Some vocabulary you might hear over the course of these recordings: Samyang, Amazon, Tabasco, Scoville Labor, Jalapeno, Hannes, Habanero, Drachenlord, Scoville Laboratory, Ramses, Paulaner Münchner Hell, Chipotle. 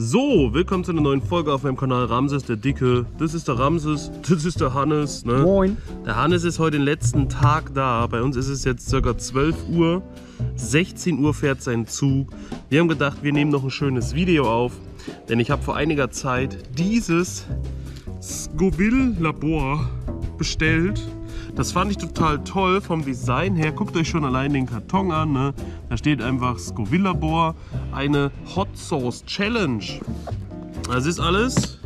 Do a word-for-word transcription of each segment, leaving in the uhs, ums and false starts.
So, willkommen zu einer neuen Folge auf meinem Kanal Ramses, der Dicke. Das ist der Ramses, das ist der Hannes. Ne? Moin. Der Hannes ist heute den letzten Tag da. Bei uns ist es jetzt ca. zwölf Uhr. sechzehn Uhr fährt sein Zug. Wir haben gedacht, wir nehmen noch ein schönes Video auf. Denn ich habe vor einiger Zeit dieses Scoville Labor bestellt. Das fand ich total toll vom Design her. Guckt euch schon allein den Karton an. Ne? Da steht einfach Scoville Labor, eine Hot Sauce Challenge. Das ist alles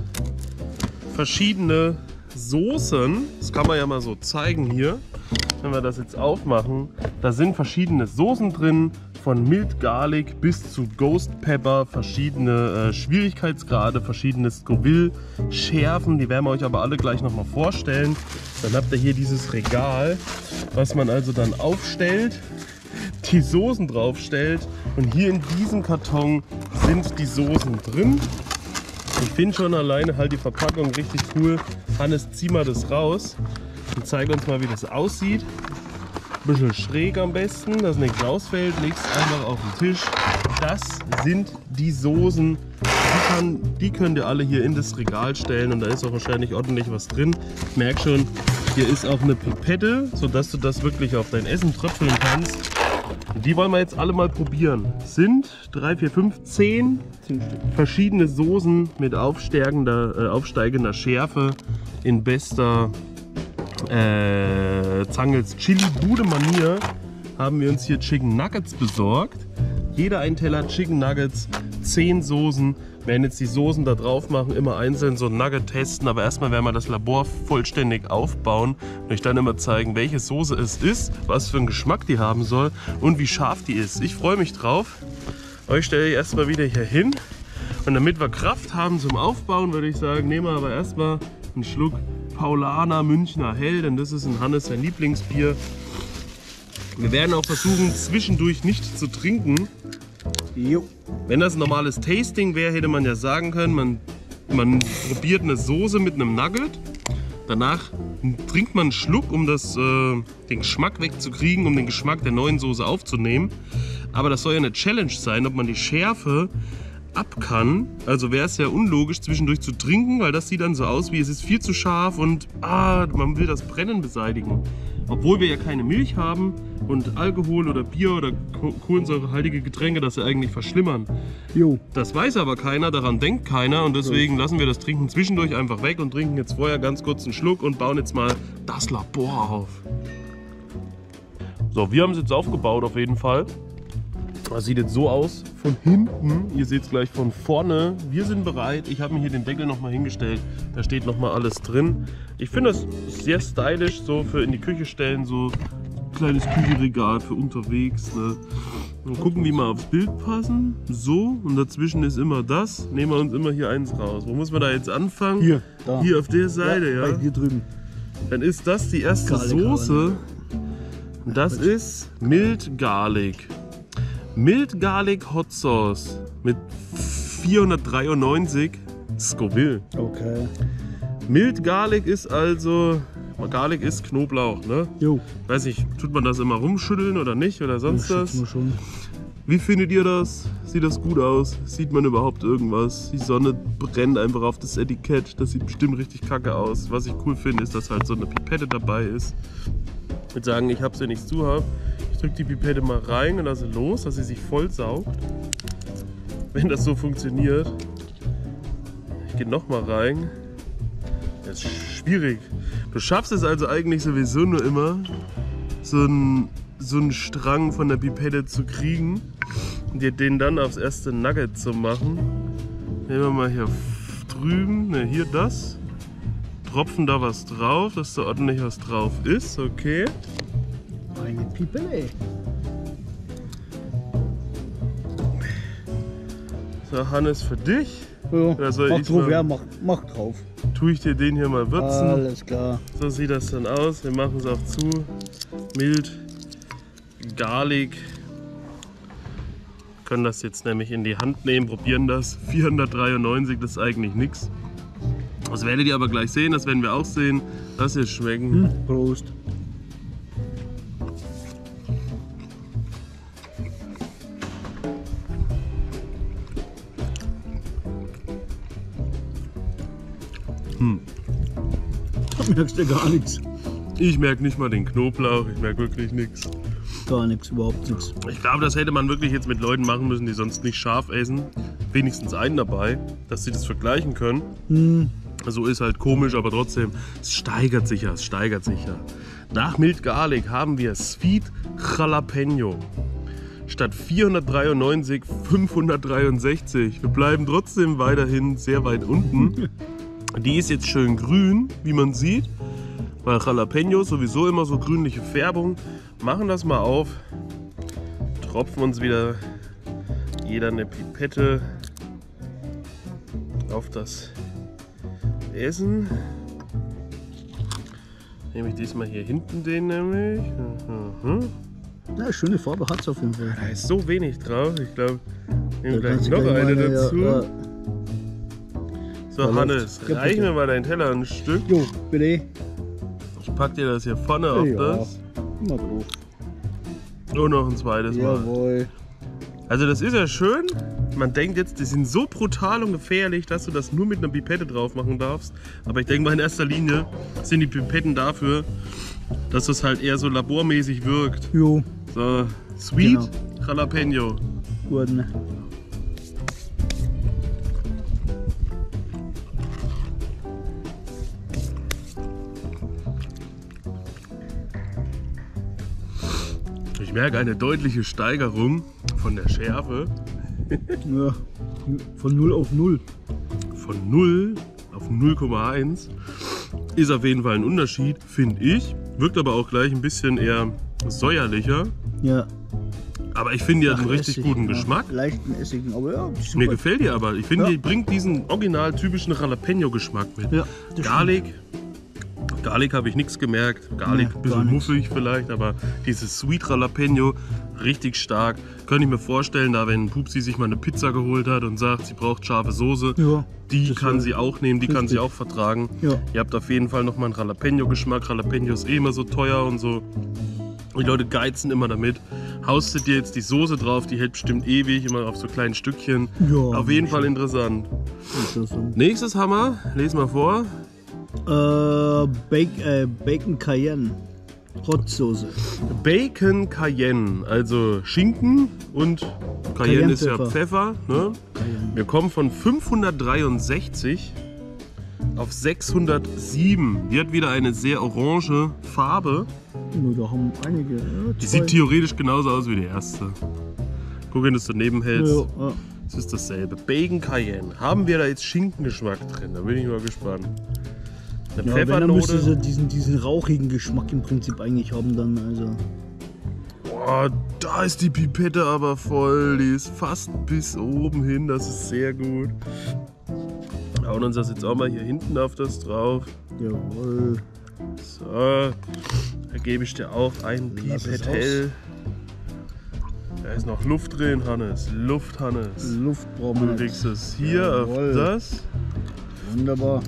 verschiedene Soßen. Das kann man ja mal so zeigen hier. Wenn wir das jetzt aufmachen, da sind verschiedene Soßen drin. Von mild Garlic bis zu Ghost Pepper, verschiedene äh, Schwierigkeitsgrade, verschiedene Scoville-Schärfen, die werden wir euch aber alle gleich nochmal vorstellen. Dann habt ihr hier dieses Regal, was man also dann aufstellt, die Soßen draufstellt und hier in diesem Karton sind die Soßen drin. Ich finde schon alleine halt die Verpackung richtig cool. Hannes, zieh mal das raus und zeig uns mal, wie das aussieht. Ein bisschen schräg am besten, dass nichts rausfällt, legst einfach auf den Tisch. Das sind die Soßen, die, kann, die könnt ihr alle hier in das Regal stellen und da ist auch wahrscheinlich ordentlich was drin. Ich merke schon, hier ist auch eine Pipette, sodass du das wirklich auf dein Essen tröpfeln kannst. Und die wollen wir jetzt alle mal probieren. Es sind drei, vier, fünf, zehn verschiedene Soßen mit aufsteigender, äh, aufsteigender Schärfe in bester Äh, Zangels Chili-Bude-Manier haben wir uns hier Chicken Nuggets besorgt. Jeder ein Teller Chicken Nuggets, zehn Soßen. Wir werden jetzt die Soßen da drauf machen, immer einzeln so ein Nugget testen. Aber erstmal werden wir das Labor vollständig aufbauen und euch dann immer zeigen, welche Soße es ist, was für einen Geschmack die haben soll und wie scharf die ist. Ich freue mich drauf. Euch stelle ich erstmal wieder hier hin. Und damit wir Kraft haben zum Aufbauen, würde ich sagen, nehmen wir aber erstmal einen Schluck Paulaner Münchner Hell, denn das ist in Hannes sein Lieblingsbier. Wir werden auch versuchen, zwischendurch nicht zu trinken. Jo. Wenn das ein normales Tasting wäre, hätte man ja sagen können, man, man probiert eine Soße mit einem Nugget. Danach trinkt man einen Schluck, um das, äh, den Geschmack wegzukriegen, um den Geschmack der neuen Soße aufzunehmen. Aber das soll ja eine Challenge sein, ob man die Schärfe ab kann. Also wäre es ja unlogisch, zwischendurch zu trinken, weil das sieht dann so aus wie, es ist viel zu scharf und ah, man will das Brennen beseitigen. Obwohl wir ja keine Milch haben und Alkohol oder Bier oder kohlensäurehaltige Getränke das ja eigentlich verschlimmern. Jo. Das weiß aber keiner, daran denkt keiner und deswegen lassen wir das Trinken zwischendurch einfach weg und trinken jetzt vorher ganz kurz einen Schluck und bauen jetzt mal das Labor auf. So, wir haben es jetzt aufgebaut auf jeden Fall. Das sieht jetzt so aus, von hinten, ihr seht es gleich von vorne. Wir sind bereit, ich habe mir hier den Deckel nochmal hingestellt, da steht nochmal alles drin. Ich finde das sehr stylisch, so für in die Küche stellen, so ein kleines Küchenregal für unterwegs. Ne? Mal gucken, wie wir aufs Bild passen, so und dazwischen ist immer das, nehmen wir uns immer hier eins raus. Wo muss man da jetzt anfangen? Hier, da. Hier auf der Seite, ja, ja. Hier drüben. Dann ist das die erste Soße, das ist mild Garlic. Mild Garlic Hot Sauce mit vierhundertdreiundneunzig Scoville. Okay. Mild Garlic ist also, Garlic ist Knoblauch, ne? Jo. Weiß nicht, tut man das immer rumschütteln oder nicht oder sonst was? Ja, schon. Wie findet ihr das? Sieht das gut aus? Sieht man überhaupt irgendwas? Die Sonne brennt einfach auf das Etikett, das sieht bestimmt richtig kacke aus. Was ich cool finde, ist, dass halt so eine Pipette dabei ist. Ich würde sagen, ich hab's ja nichts zu haben. Ich drücke die Pipette mal rein und lasse los, dass sie sich voll saugt. Wenn das so funktioniert. Ich gehe nochmal rein. Das ist schwierig. Du schaffst es also eigentlich sowieso nur immer, so einen, so einen Strang von der Pipette zu kriegen und dir den dann aufs erste Nugget zu machen. Nehmen wir mal hier drüben, ne, hier das. Tropfen da was drauf, dass da ordentlich was drauf ist, okay. Meine Pipelle. So, Hannes, für dich. Ja, oder soll mach, ich drauf, mal, ja mach, mach drauf. Tue ich dir den hier mal würzen. Alles klar. So sieht das dann aus. Wir machen es auch zu. Mild, Garlic. Wir können das jetzt nämlich in die Hand nehmen, probieren das. vierhundertdreiundneunzig, das ist eigentlich nichts. Das werdet ihr aber gleich sehen, das werden wir auch sehen, dass wir es schmecken. Hm, Prost! Hm. Da merkst du gar nichts. Ich merke nicht mal den Knoblauch, ich merke wirklich nichts. Gar nichts, überhaupt nichts. Ich glaube, das hätte man wirklich jetzt mit Leuten machen müssen, die sonst nicht scharf essen. Wenigstens einen dabei, dass sie das vergleichen können. Hm. Also ist halt komisch, aber trotzdem, es steigert sich ja, es steigert sich ja. Nach Mild Garlic haben wir Sweet Jalapeno. Statt vierhundertdreiundneunzig, fünfhundertdreiundsechzig. Wir bleiben trotzdem weiterhin sehr weit unten. Die ist jetzt schön grün, wie man sieht. Weil Jalapenos sowieso immer so grünliche Färbung. Machen das mal auf. Tropfen uns wieder jeder eine Pipette auf das Essen. Nehme ich diesmal hier hinten den nämlich. Mhm. Ja, schöne Farbe hat es auf jeden Fall. Da ist so wenig drauf. Ich glaube, nehmen gleich noch eine dazu. Ja, ja. So, Hannes, reich mir mal deinen Teller ein Stück. Jo, bitte. Ich pack dir das hier vorne ja, auf das. Na doof. Und noch ein zweites Jawohl. Mal. Also das ist ja schön. Man denkt jetzt, die sind so brutal und gefährlich, dass du das nur mit einer Pipette drauf machen darfst. Aber ich denke mal, in erster Linie sind die Pipetten dafür, dass das halt eher so labormäßig wirkt. Jo. So, Sweet genau. Jalapeno. Gut, ne? Ich merke eine deutliche Steigerung von der Schärfe. Ja, von null auf null. Von null auf null Komma eins ist auf jeden Fall ein Unterschied, finde ich. Wirkt aber auch gleich ein bisschen eher säuerlicher. Ja. Aber ich finde, die hat einen richtig Essig, guten ja. Geschmack. Leichten essigen, aber ja. Mir gefällt die aber. Ich finde, ja. die bringt diesen original typischen Jalapeno-Geschmack mit. Ja, Garlic. Garlic habe ich nichts gemerkt. Garlic ein nee, bisschen muffig vielleicht, aber dieses Sweet Jalapeno richtig stark. Könnte ich mir vorstellen, da wenn Pupsi sich mal eine Pizza geholt hat und sagt, sie braucht scharfe Soße, ja, die kann sie auch nehmen, die richtig. kann sie auch vertragen. Ja. Ihr habt auf jeden Fall nochmal einen Jalapeno-Geschmack. Jalapeno ist eh immer so teuer und so. Die Leute geizen immer damit. Haustet ihr jetzt die Soße drauf, die hält bestimmt ewig, immer auf so kleinen Stückchen. Ja, auf jeden Fall interessant. interessant. Nächstes Hammer, lese mal vor. Uh, Bacon, äh, Bacon Cayenne, Rotzsoße. Bacon Cayenne, also Schinken und Cayenne, Cayenne ist ja Pfeffer. Ne? Wir kommen von fünfhundertdreiundsechzig auf sechshundertsieben. Die hat wieder eine sehr orange Farbe. Da haben einige, ja, die sieht theoretisch genauso aus wie die erste. Guck, wenn du es daneben hältst. Ja, ja. Es ist dasselbe. Bacon Cayenne. Haben wir da jetzt Schinkengeschmack drin? Da bin ich mal gespannt. Eine ja, Pfeffernote. Wenn, dann müsste sie diesen, diesen rauchigen Geschmack im Prinzip eigentlich haben dann, also. Boah, da ist die Pipette aber voll, die ist fast bis oben hin, das ist sehr gut. Wir hauen uns das jetzt auch mal hier hinten auf das drauf. Jawohl. So, da gebe ich dir auch ein Pipettel. Da ist noch Luft drin, Hannes, Luft, Hannes. Luft brauchen wir. Du legst es hier Jawohl. auf das. Wunderbar.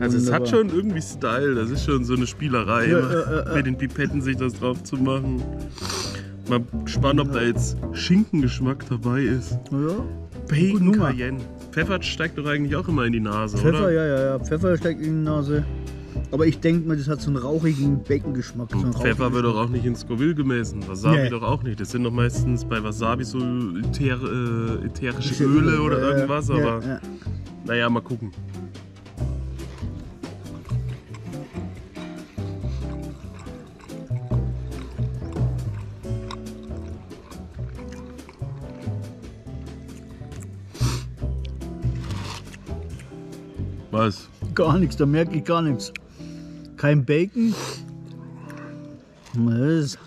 Also es hat schon irgendwie Style, das ist schon so eine Spielerei, ja, ja, ja. mit den Pipetten sich das drauf zu machen. Mal gespannt, ob da jetzt Schinkengeschmack dabei ist. Ja. Bacon Cayenne. Pfeffer steigt doch eigentlich auch immer in die Nase, Pfeffer, oder? Ja, ja, ja. Pfeffer steigt in die Nase. Aber ich denke mal, das hat so einen rauchigen Beckengeschmack. So einen Pfeffer wird doch auch nicht in Scoville gemessen. Wasabi nee. doch auch nicht. Das sind doch meistens bei Wasabi so äther, äh, ätherische Öle oder ja, irgendwas, ja, aber... Ja. Naja, mal gucken. Was? Gar nichts, da merke ich gar nichts. Kein Bacon. Was?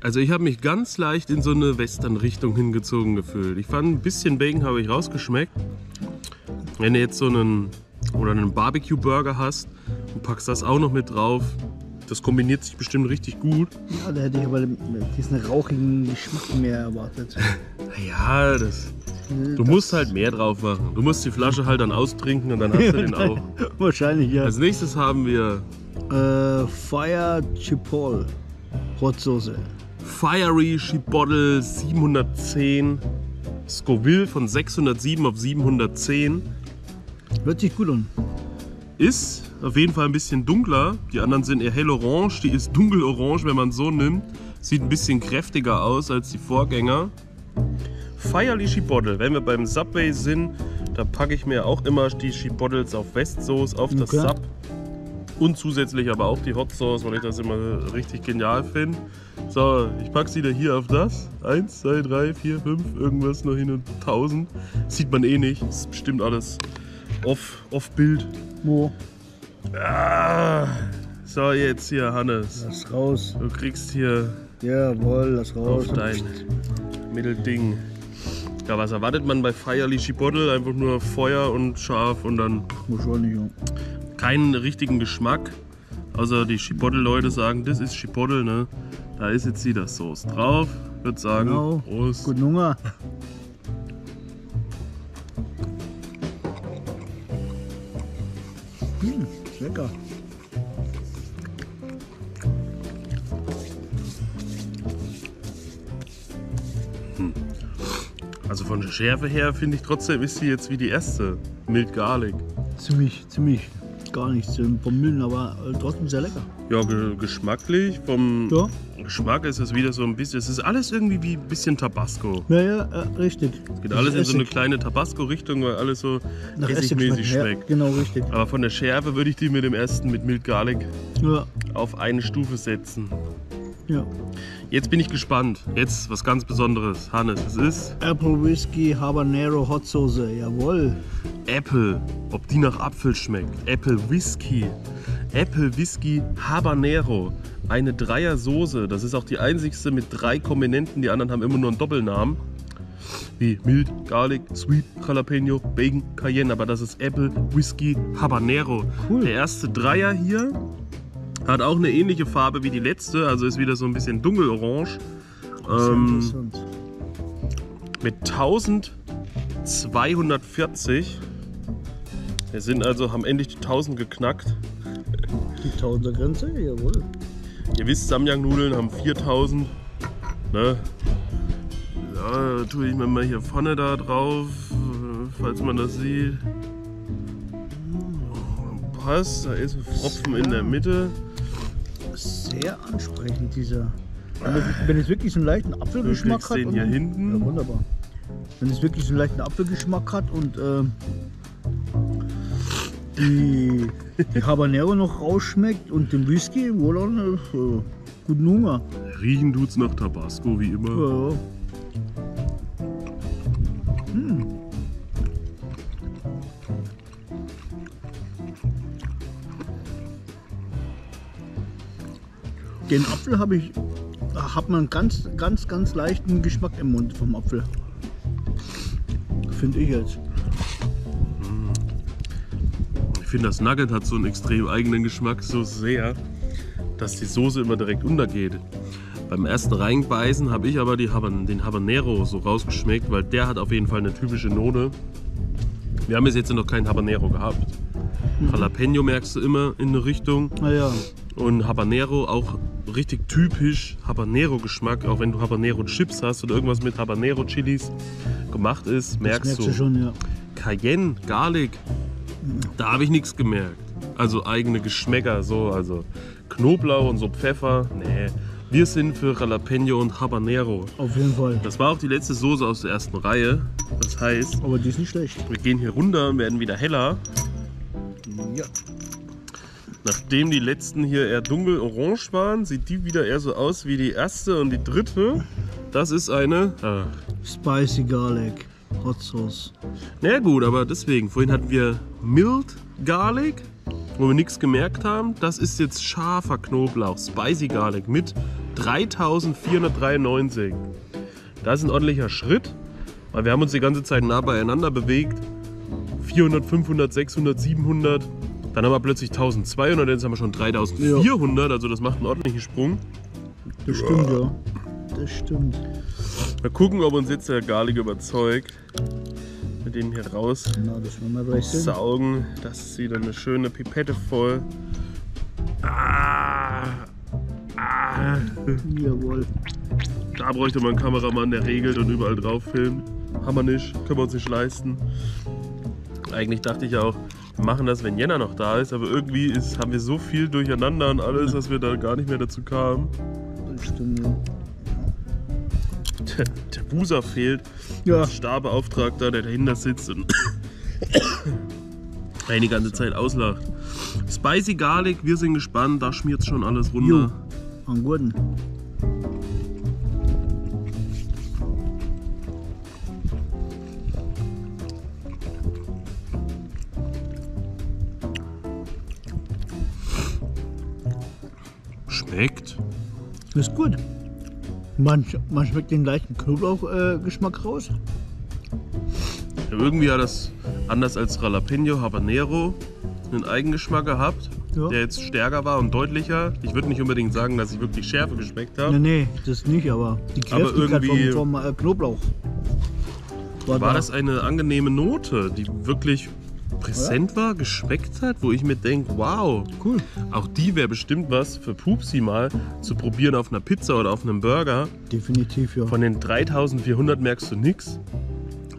Also ich habe mich ganz leicht in so eine Western-Richtung hingezogen gefühlt. Ich fand, ein bisschen Bacon habe ich rausgeschmeckt. Wenn du jetzt so einen, oder einen Barbecue-Burger hast und packst das auch noch mit drauf, das kombiniert sich bestimmt richtig gut. Ja, da hätte ich aber diesen rauchigen Geschmack mehr erwartet. Ja, das, du das musst halt mehr drauf machen. Du musst die Flasche halt dann austrinken und dann hast du den auch. Wahrscheinlich, ja. Als nächstes haben wir... Äh, Fire Chipotle Rotzsoße. Fiery Chipotle siebenhundertzehn. Scoville von sechshundertsieben auf siebenhundertzehn. Hört sich gut an. Ist auf jeden Fall ein bisschen dunkler. Die anderen sind eher hellorange. Die ist dunkelorange, wenn man es so nimmt. Sieht ein bisschen kräftiger aus als die Vorgänger. Feierlich Chipotle. Wenn wir beim Subway sind, da packe ich mir auch immer die Chipotles auf Westsoße, auf das okay. Sub. Und zusätzlich aber auch die Hot Sauce, weil ich das immer richtig genial finde. So, ich packe sie da hier auf das. Eins, zwei, drei, vier, fünf, irgendwas noch hin und tausend. Sieht man eh nicht. Das ist bestimmt alles off, off Bild. Wo? Ah, so, jetzt hier, Hannes. Lass raus. Du kriegst hier. Jawohl, lass raus. Auf dein Mittelding. Ja, was erwartet man bei Feierlich Chipotle? Einfach nur Feuer und scharf und dann. Wahrscheinlich, ja. Keinen richtigen Geschmack, außer die Chipotle-Leute sagen, das ist Chipotle, ne? Da ist jetzt wieder Sauce drauf. Ich würde sagen, genau. Prost. Guten Hunger. Hm, lecker. Hm. Also von der Schärfe her finde ich trotzdem, ist sie jetzt wie die erste. Mild Garlic. Ziemlich, ziemlich. Gar nichts vom Mühlen, aber trotzdem sehr lecker. Ja, ge geschmacklich, vom ja. Geschmack ist es wieder so ein bisschen, es ist alles irgendwie wie ein bisschen Tabasco. Ja, ja, richtig. Es geht das alles in Essig. So eine kleine Tabasco-Richtung, weil alles so nach essigmäßig Essig schmeckt. Ja, genau, richtig. Aber von der Schärfe würde ich die mit dem ersten, mit Mild Garlic, ja. auf eine Stufe setzen. Ja. Jetzt bin ich gespannt. Jetzt was ganz Besonderes. Hannes, was ist? Apple Whisky Habanero Hot Sauce. Jawohl. Apple. Ob die nach Apfel schmeckt. Apple Whisky. Apple Whisky Habanero. Eine Dreier-Soße. Das ist auch die einzigste mit drei Komponenten. Die anderen haben immer nur einen Doppelnamen. Wie Mild, Garlic, Sweet, Jalapeno, Bacon, Cayenne. Aber das ist Apple Whisky Habanero. Cool. Der erste Dreier hier. Hat auch eine ähnliche Farbe wie die letzte, also ist wieder so ein bisschen dunkelorange. Ähm, mit eintausendzweihundertvierzig. Wir sind also, haben endlich die tausend geknackt. Die tausender Grenze, jawohl. Ihr wisst, Samyang-Nudeln haben viertausend. Ne? Ja, tue ich mir mal hier vorne da drauf, falls man das sieht. Passt, da ist ein Tropfen in der Mitte. Sehr ansprechend, dieser. Wenn es wirklich so einen leichten Apfelgeschmack hat. Den hier und, hinten. Ja, wunderbar. Wenn es wirklich so einen leichten Apfelgeschmack hat und äh, die, die Habanero noch rausschmeckt und den Whisky, wohl auch eine äh, guten Hunger. Riechen tut's nach Tabasco wie immer. Ja. Hm. Den Apfel habe ich, hat man ganz, ganz, ganz leichten Geschmack im Mund vom Apfel. Finde ich jetzt. Ich finde, das Nugget hat so einen extrem eigenen Geschmack, so sehr, dass die Soße immer direkt untergeht. Beim ersten Reinbeißen habe ich aber die Haban, den Habanero so rausgeschmeckt, weil der hat auf jeden Fall eine typische Note. Wir haben jetzt noch keinen Habanero gehabt. Mhm. Jalapeno merkst du immer in eine Richtung. Na ja. Und Habanero auch richtig typisch Habanero-Geschmack, auch wenn du Habanero-Chips hast oder irgendwas mit Habanero-Chilis gemacht ist, merkst, merkst du. du schon, ja. Cayenne, Garlic, da habe ich nichts gemerkt. Also eigene Geschmäcker, so, also Knoblauch und so Pfeffer, nee. Wir sind für Jalapeno und Habanero. Auf jeden Fall. Das war auch die letzte Soße aus der ersten Reihe, das heißt... Aber die ist nicht schlecht. Wir gehen hier runter und werden wieder heller. Ja. Nachdem die letzten hier eher dunkel-orange waren, sieht die wieder eher so aus wie die erste und die dritte. Das ist eine... Ah. Spicy Garlic Hot Sauce. Na gut, aber deswegen. Vorhin hatten wir Mild Garlic, wo wir nichts gemerkt haben. Das ist jetzt scharfer Knoblauch, Spicy Garlic mit dreitausendvierhundertdreiundneunzig. Das ist ein ordentlicher Schritt, weil wir haben uns die ganze Zeit nah beieinander bewegt. vierhundert, fünfhundert, sechshundert, siebenhundert. Dann haben wir plötzlich eintausendzweihundert, jetzt haben wir schon dreitausendvierhundert, ja. Also das macht einen ordentlichen Sprung. Das stimmt, ja. Das stimmt. Mal gucken, ob uns jetzt der Garlic überzeugt. Mit denen hier raus Na, das wir mal saugen. Das ist wieder eine schöne Pipette voll. Ah, ah. Jawohl. Da bräuchte man einen Kameramann, der regelt und überall drauf filmt. Haben wir nicht, können wir uns nicht leisten. Eigentlich dachte ich ja auch, wir machen das, wenn Jenna noch da ist, aber irgendwie ist, haben wir so viel durcheinander und alles, dass wir da gar nicht mehr dazu kamen. Stimmt. Der, der Buser fehlt, ja. Der Starbeauftragter, der dahinter sitzt und eine ganze Zeit auslacht. Spicy Garlic, wir sind gespannt, da schmiert schon alles runter. Jo, am guten. Schmeckt. Ist gut. Man, man schmeckt den leichten Knoblauchgeschmack äh, raus. Ja, irgendwie hat das, anders als Jalapeno, Habanero, einen Eigengeschmack gehabt, ja, der jetzt stärker war und deutlicher. Ich würde nicht unbedingt sagen, dass ich wirklich Schärfe geschmeckt habe. Nee, nee, das nicht, aber die Kräftigkeit vom, vom äh, Knoblauch. War, war da. Das eine angenehme Note, die wirklich präsent war, geschmeckt hat, wo ich mir denke, wow, cool. Auch die wäre bestimmt was für Pupsi mal zu probieren auf einer Pizza oder auf einem Burger. Definitiv, ja. Von den dreitausendvierhundert merkst du nichts.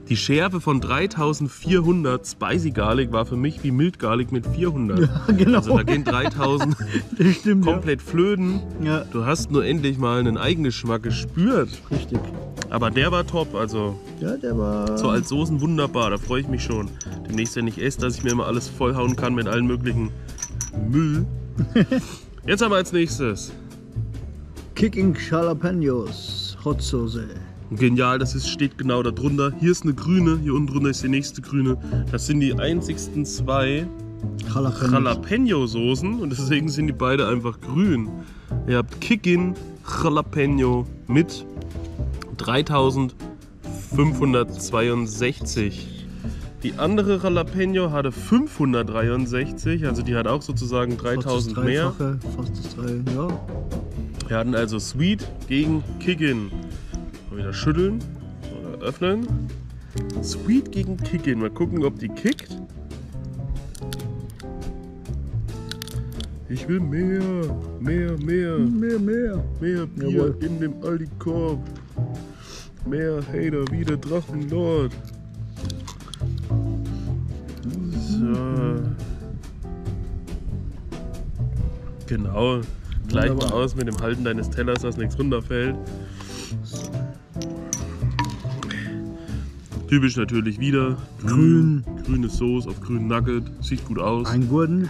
Die Schärfe von dreitausendvierhundert Spicy Garlic war für mich wie Mild Garlic mit vierhundert. Ja, genau. Also da gehen dreitausend stimmt, komplett ja. flöten. Ja. Du hast nur endlich mal einen Eigengeschmack gespürt. Richtig. Aber der war top, also ja, der war so als Soßen wunderbar, da freue ich mich schon. Demnächst, wenn ich esse, dass ich mir immer alles vollhauen kann mit allen möglichen Müll. Jetzt haben wir als nächstes Kicking Jalapenos Hot Sauce. Genial, das ist, steht genau da drunter. Hier ist eine grüne, hier unten drunter ist die nächste grüne. Das sind die einzigsten zwei Jalapeno-Soßen und deswegen sind die beide einfach grün. Ihr habt Kicking Jalapeno mit dreitausendfünfhundertzweiundsechzig. Die andere Jalapeno hatte fünfhundertdreiundsechzig, also die hat auch sozusagen dreitausend fast mehr. Fast das drei, ja. Wir hatten also Sweet gegen Kickin. Mal wieder schütteln oder öffnen. Sweet gegen Kickin. Mal gucken, ob die kickt. Ich will mehr, mehr, mehr, mehr, mehr, mehr Bier. Jawohl. In dem Aldi-Korb. Mehr Hater wie der Drachenlord. So. Genau. Gleich mal aus mit dem Halten deines Tellers, dass nichts runterfällt. Typisch natürlich wieder. Grün. Grüne Soße auf grünen Nugget. Sieht gut aus. Ein Gurten.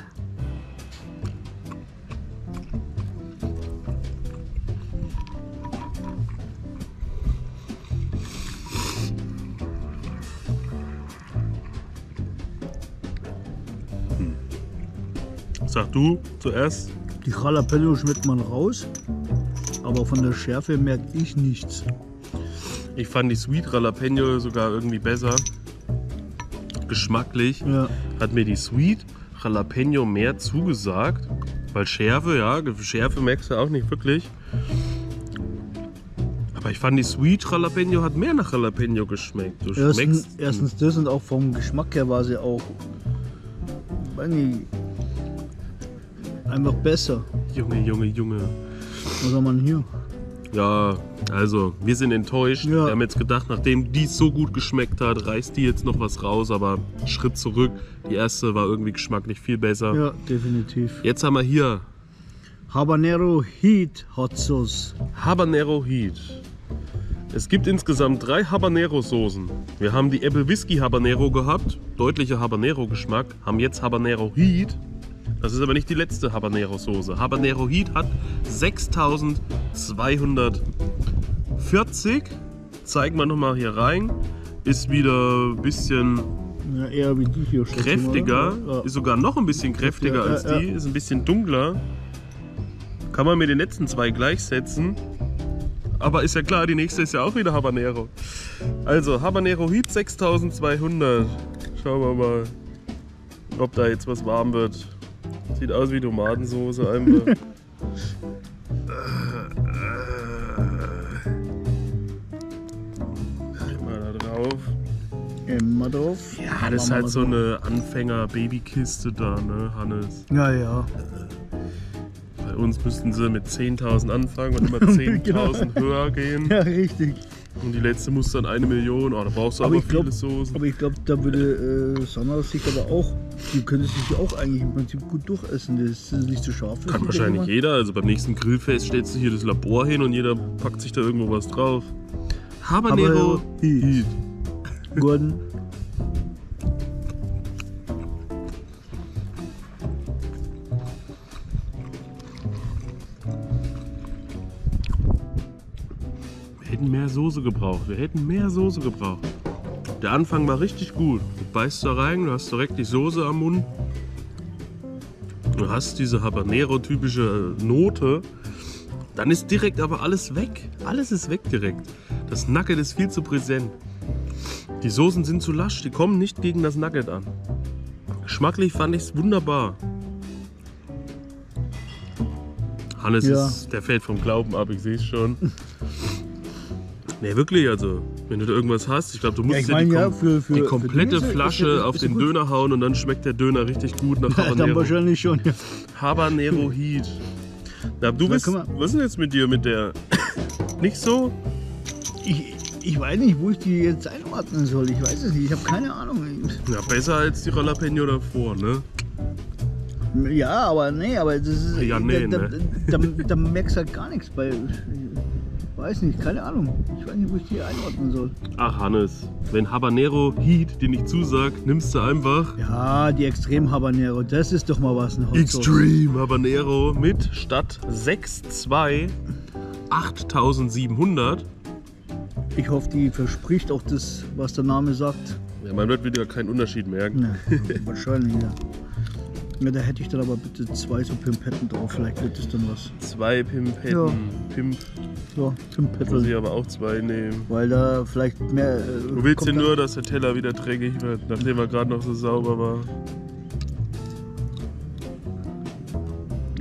Sag du zuerst. Die Jalapeno schmeckt man raus, aber von der Schärfe merke ich nichts. Ich fand die Sweet Jalapeno sogar irgendwie besser. Geschmacklich ja. Hat mir die Sweet Jalapeno mehr zugesagt, weil Schärfe, ja, Schärfe merkst du auch nicht wirklich. Aber ich fand die Sweet Jalapeno hat mehr nach Jalapeno geschmeckt. Du erstens, schmeckst, erstens das und auch vom Geschmack her war sie auch einfach besser. Junge, Junge, Junge. Was haben wir hier? Ja, also wir sind enttäuscht. Ja. Wir haben jetzt gedacht, nachdem die so gut geschmeckt hat, reißt die jetzt noch was raus, aber Schritt zurück. Die erste war irgendwie geschmacklich viel besser. Ja, definitiv. Jetzt haben wir hier Habanero Heat Hot Sauce. Habanero Heat. Es gibt insgesamt drei Habanero-Soßen. Wir haben die Apple Whisky Habanero gehabt, deutlicher Habanero-Geschmack, haben jetzt Habanero Heat. Das ist aber nicht die letzte Habanero-Soße. Habanero Heat hat sechstausendzweihundertvierzig. Zeigen wir nochmal hier rein. Ist wieder ein bisschen ja, eher wie die hier kräftiger. Ja. Ist sogar noch ein bisschen kräftiger ja, als ja, die. Ja. Ist ein bisschen dunkler. Kann man mit den letzten zwei gleichsetzen. Aber ist ja klar, die nächste ist ja auch wieder Habanero. Also Habanero Heat sechstausendzweihundert. Schauen wir mal, ob da jetzt was warm wird. Sieht aus wie Tomatensauce einfach. äh, äh. Immer da drauf. Immer drauf. Ja, das ist halt so eine Anfänger-Babykiste da, ne, Hannes? Ja, ja. Äh, bei uns müssten sie mit zehntausend anfangen und immer zehntausend höher gehen. Ja, richtig. Und die letzte muss dann eine Million, oh, da brauchst du aber, aber glaub, viele Soßen. Aber ich glaube, da würde äh, Sanna sich aber auch, die könnte sich auch eigentlich im Prinzip gut durchessen, das ist nicht zu scharf. Kann wahrscheinlich jeder, also beim nächsten Grillfest stellst du hier das Labor hin und jeder packt sich da irgendwo was drauf. Habanero Heat. Heat. Gordon. Mehr Soße gebraucht. Wir hätten mehr Soße gebraucht. Der Anfang war richtig gut. Du beißt da rein, du hast direkt die Soße am Mund. Du hast diese Habanero-typische Note. Dann ist direkt aber alles weg. Alles ist weg direkt. Das Nugget ist viel zu präsent. Die Soßen sind zu lasch, die kommen nicht gegen das Nugget an. Geschmacklich fand ich es wunderbar. Hannes, ja. ist, der fällt vom Glauben ab, ich sehe es schon. Nee, wirklich, also, wenn du da irgendwas hast, ich glaube, du musst ja, ich mein, dir die, ja, für, für, die komplette Döner, Flasche ist, ist, ist auf den gut. Döner hauen und dann schmeckt der Döner richtig gut nach Habanero. Ja, dann wahrscheinlich schon, ja. Habanero Heat. Na, du Na, bist, was ist denn jetzt mit dir, mit der, nicht so? Ich, ich weiß nicht, wo ich die jetzt einordnen soll, ich weiß es nicht, ich habe keine Ahnung. Ja, besser als die Jalapeno davor, ne? Ja, aber nee, aber das ist, ja, nee, da, ne? da, da, da merkst du halt gar nichts bei. Ich weiß nicht, keine Ahnung. Ich weiß nicht, wo ich die einordnen soll. Ach Hannes, wenn Habanero Heat dir nicht zusagt, nimmst du einfach... Ja, die Extrem Habanero, das ist doch mal was. Extreme Habanero mit statt sechs Komma zwei achttausendsiebenhundert. Ich hoffe, die verspricht auch das, was der Name sagt. Ja, man wird wieder keinen Unterschied merken. Ja, wahrscheinlich, ja. Ja, da hätte ich dann aber bitte zwei so Pimpetten drauf, vielleicht wird das dann was. Zwei Pimpetten, ja. Pimp. Ja, Pimpetten. Muss ich aber auch zwei nehmen. Weil da vielleicht mehr... Äh, du willst ja nur, dass der Teller wieder dreckig wird, nachdem er gerade noch so sauber war.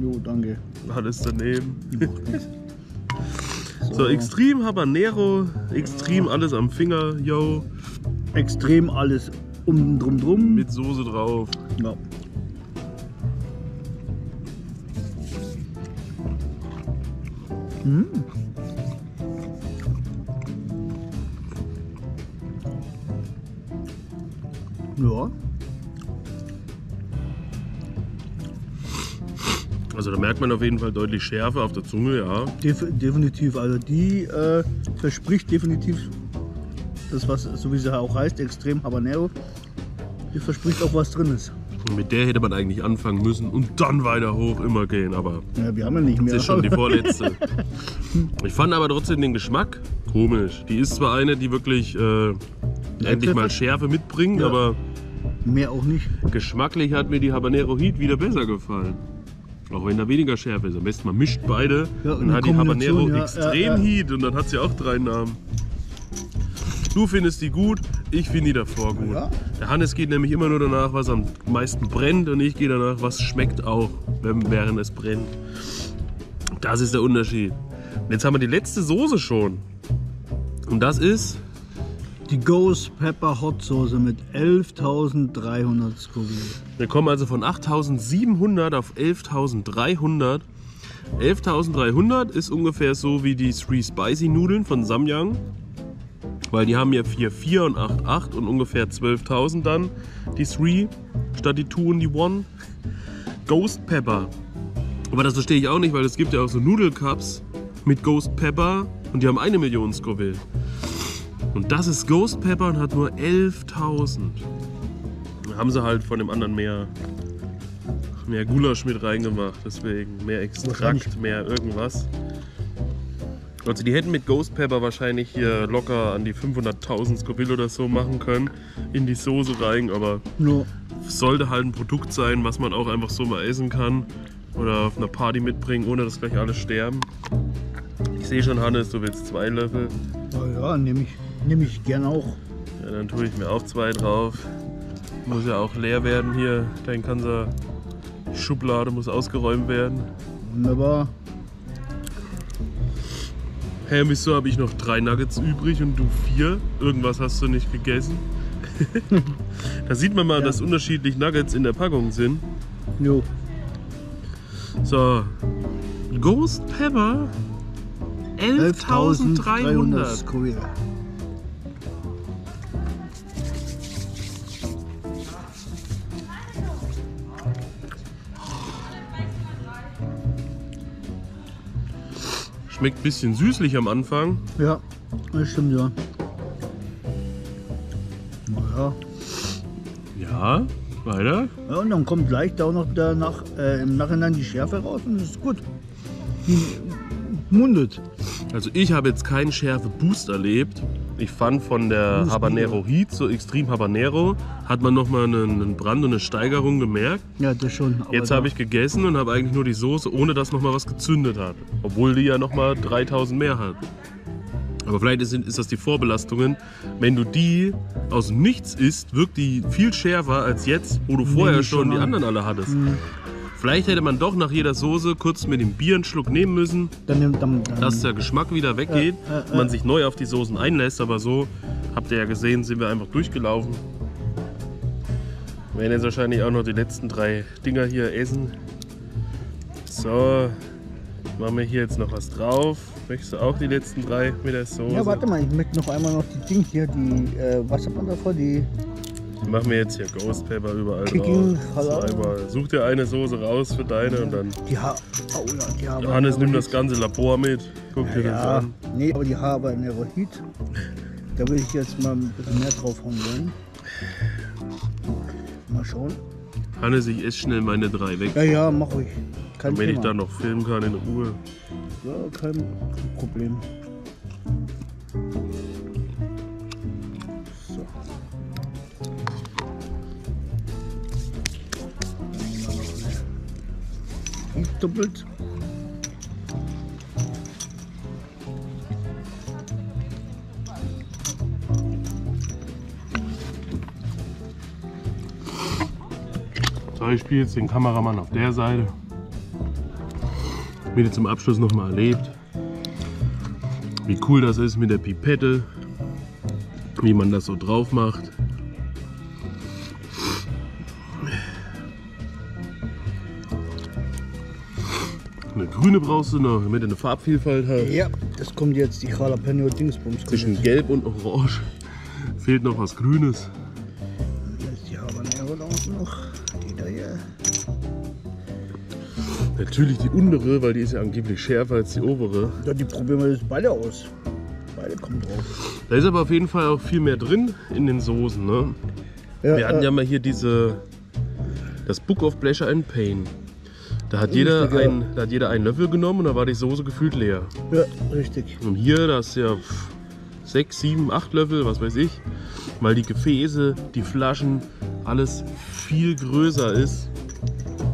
Jo, danke. Alles daneben. so, so, extrem Habanero, extrem ja. alles am Finger, yo. Extrem alles um drum drum. Mit Soße drauf. Ja. Mmh. Ja. Also da merkt man auf jeden Fall deutlich Schärfe auf der Zunge, ja. Def definitiv, also die äh, verspricht definitiv das, was, so wie sie auch heißt, extrem Habanero, die verspricht auch, was drin ist. Und mit der hätte man eigentlich anfangen müssen und dann weiter hoch immer gehen, aber ja, wir haben ja nicht mehr. Das ist schon die vorletzte. Ich fand aber trotzdem den Geschmack komisch. Die ist zwar eine, die wirklich äh, endlich mal Schärfe mitbringt, ja. aber mehr auch nicht. Geschmacklich hat mir die Habanero Heat wieder besser gefallen. Auch wenn da weniger Schärfe ist. Am besten man mischt beide ja, und dann hat die Habanero ja, extrem ja, ja. Heat und dann hat sie auch drei Namen. Du findest die gut, ich finde die davor gut. Ja. Der Hannes geht nämlich immer nur danach, was am meisten brennt und ich gehe danach, was schmeckt auch, während es brennt. Das ist der Unterschied. Und jetzt haben wir die letzte Soße schon. Und das ist die Ghost Pepper Hot Soße mit elftausenddreihundert Scoville. Wir kommen also von achttausendsiebenhundert auf elftausenddreihundert. elftausenddreihundert ist ungefähr so wie die Three Spicy Nudeln von Samyang. Weil die haben ja vier Komma vier und acht Komma acht und ungefähr zwölftausend dann die drei statt die zwei und die eins. Ghost Pepper. Aber das verstehe ich auch nicht, weil es gibt ja auch so Nudelcups mit Ghost Pepper und die haben eine Million Scoville. Und das ist Ghost Pepper und hat nur elftausend. Da haben sie halt von dem anderen mehr, mehr Gulasch mit reingemacht, deswegen mehr Extrakt, mehr irgendwas. Also die hätten mit Ghost Pepper wahrscheinlich hier locker an die fünfhunderttausend Scoville oder so machen können, in die Soße rein, aber no. sollte halt ein Produkt sein, was man auch einfach so mal essen kann oder auf einer Party mitbringen, ohne dass gleich alle sterben. Ich sehe schon, Hannes, du willst zwei Löffel. Ja, ja, nehme ich, nehm ich gern auch. Ja, dann tue ich mir auch zwei drauf. Muss ja auch leer werden hier, dein ganzer Schublade muss ausgeräumt werden. Wunderbar. Hey, wieso habe ich noch drei Nuggets übrig und du vier? Irgendwas hast du nicht gegessen. Da sieht man mal, ja. dass unterschiedlich Nuggets in der Packung sind. Jo. So, Ghost Pepper elftausenddreihundert. elftausenddreihundert. Schmeckt ein bisschen süßlich am Anfang. Ja, das stimmt, ja. Naja. Ja, weiter. Ja, und dann kommt gleich da auch noch danach, äh, im Nachhinein die Schärfe raus und das ist gut. Die mundet. Also ich habe jetzt keinen Schärfe-Boost erlebt. Ich fand von der Habanero Heat zu Extrem Habanero hat man nochmal einen Brand und eine Steigerung gemerkt. Ja, das schon. Aber jetzt habe ich gegessen und habe eigentlich nur die Soße, ohne dass nochmal was gezündet hat. Obwohl die ja nochmal dreitausend mehr hat. Aber vielleicht ist, ist das die Vorbelastungen. Wenn du die aus nichts isst, wirkt die viel schärfer als jetzt, wo du vorher nee, schon, schon die anderen alle hattest. Mhm. Vielleicht hätte man doch nach jeder Soße kurz mit dem Bier einen Schluck nehmen müssen, dann, dann, dann, dass der Geschmack wieder weggeht, äh, äh, äh. man sich neu auf die Soßen einlässt. Aber so, habt ihr ja gesehen, sind wir einfach durchgelaufen. Wir werden jetzt wahrscheinlich auch noch die letzten drei Dinger hier essen. So, machen wir hier jetzt noch was drauf. Möchtest du auch die letzten drei mit der Soße? Ja, warte mal, ich möchte noch einmal noch die Ding hier, die, äh, was hat man davor, die... Machen wir jetzt hier Ghost Pepper überall drauf. Such dir eine Soße raus für deine ja. und dann. Die ha oh ja, die ha Hannes nimmt das ganze Labor mit. Guck ja, dir das ja. an. Nee, aber die Habanero Heat. Da will ich jetzt mal ein bisschen mehr drauf holen. Mal schauen. Hannes, ich esse schnell meine drei weg. Ja, ja, mach ich. Kein Damit Thema. ich dann noch filmen kann in Ruhe. Ja, kein Problem. Doppelt. So, ich spiele jetzt den Kameramann auf der Seite, damit ihr zum Abschluss noch mal erlebt, wie cool das ist mit der Pipette, wie man das so drauf macht. Eine grüne brauchst du noch, damit du eine Farbvielfalt hast. Ja, das kommt jetzt die Jalapeno Dingsbums. Zwischen Gelb und Orange fehlt noch was Grünes. Die Habanero noch, die da hier. Natürlich die untere, weil die ist ja angeblich schärfer als die obere. Ja, die probieren wir jetzt beide aus. Beide kommen drauf. Da ist aber auf jeden Fall auch viel mehr drin in den Soßen, ne? Ja, wir hatten äh, ja mal hier diese, das Book of Pleasure and Pain. Da hat, jeder ein, da hat jeder einen Löffel genommen und da war die Soße gefühlt leer. Ja, richtig. Und hier, da ist ja sechs, sieben, acht Löffel, was weiß ich. Weil die Gefäße, die Flaschen, alles viel größer ist.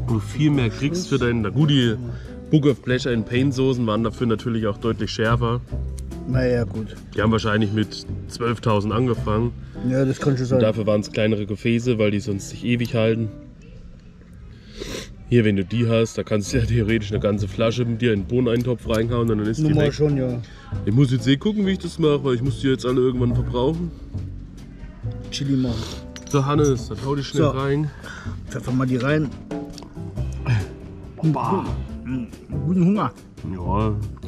Und du viel mehr kriegst für deinen... Na gut, die Book of Pleasure in Pain Soßen waren dafür natürlich auch deutlich schärfer. Naja, gut. Die haben wahrscheinlich mit zwölftausend angefangen. Ja, das kann schon sein. Und dafür waren es kleinere Gefäße, weil die sonst sich ewig halten. Hier, wenn du die hast, da kannst du ja theoretisch eine ganze Flasche mit dir in den Bohneneintopf reinhauen und dann ist die weg. Schon, ja. Ich muss jetzt eh gucken, wie ich das mache, weil ich muss die jetzt alle irgendwann verbrauchen. Chili machen. So, Hannes, dann hau die schnell so. rein. Pfeffern mal die rein. Woppa. Guten Hunger. Ja,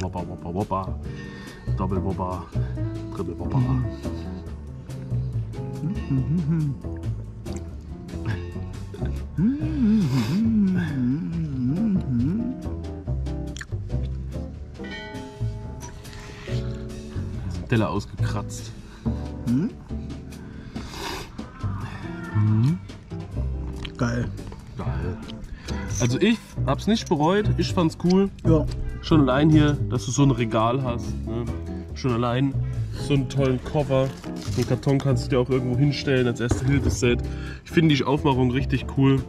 woppa, woppa, woppa. Doppel woppa, triple woppa. Mhm. Teller ausgekratzt. Hm? Hm. Geil. Geil. Also ich hab's nicht bereut, ich fand's cool. Ja. Schon allein hier, dass du so ein Regal hast. Ne? Schon allein so einen tollen Koffer. Den Karton kannst du dir auch irgendwo hinstellen als Erste-Hilfe-Set. Ich finde die Aufmachung richtig cool,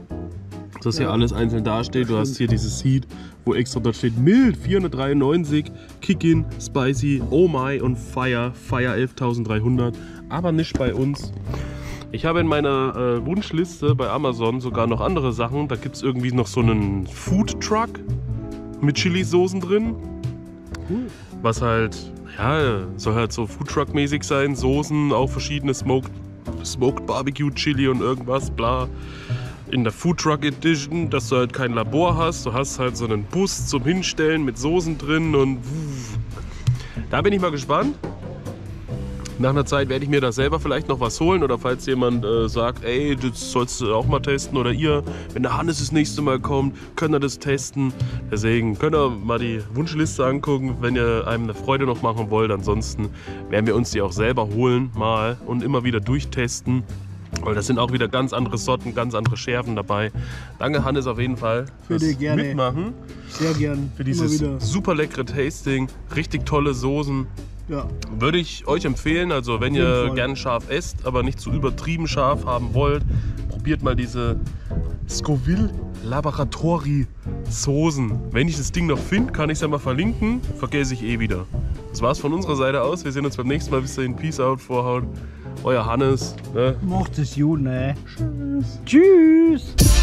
dass hier ja. alles einzeln dasteht. Du hast hier dieses Seed, wo extra dort steht mild vierhundertdreiundneunzig, Kick-In, Spicy, Oh My und Fire, Fire elftausenddreihundert, aber nicht bei uns. Ich habe in meiner äh, Wunschliste bei Amazon sogar noch andere Sachen. Da gibt es irgendwie noch so einen Food-Truck mit Chili-Soßen drin, was halt, ja, soll halt so Food-Truck-mäßig sein, Soßen, auch verschiedene Smoked, Smoked Barbecue-Chili und irgendwas, bla. In der Foodtruck Edition, dass du halt kein Labor hast, du hast halt so einen Bus zum Hinstellen mit Soßen drin und da bin ich mal gespannt. Nach einer Zeit werde ich mir da selber vielleicht noch was holen, oder falls jemand äh, sagt, ey, das sollst du auch mal testen, oder ihr, wenn der Hannes das nächste Mal kommt, könnt ihr das testen. Deswegen könnt ihr mal die Wunschliste angucken, wenn ihr einem eine Freude noch machen wollt. Ansonsten werden wir uns die auch selber holen mal und immer wieder durchtesten. Weil das sind auch wieder ganz andere Sorten, ganz andere Schärfen dabei. Danke Hannes auf jeden Fall fürs Mitmachen. Sehr gern. Für dieses super leckere Tasting, richtig tolle Soßen. Ja. Würde ich euch empfehlen, also wenn ihr gern scharf esst, aber nicht zu übertrieben scharf haben wollt, probiert mal diese Scoville Laboratory Soßen. Wenn ich das Ding noch finde, kann ich es ja mal verlinken, vergesse ich eh wieder. Das war's von unserer Seite aus, wir sehen uns beim nächsten Mal, bis dahin, peace out, vorhaut. Euer Hannes. Ne? Macht es gut, ne? Tschüss. Tschüss.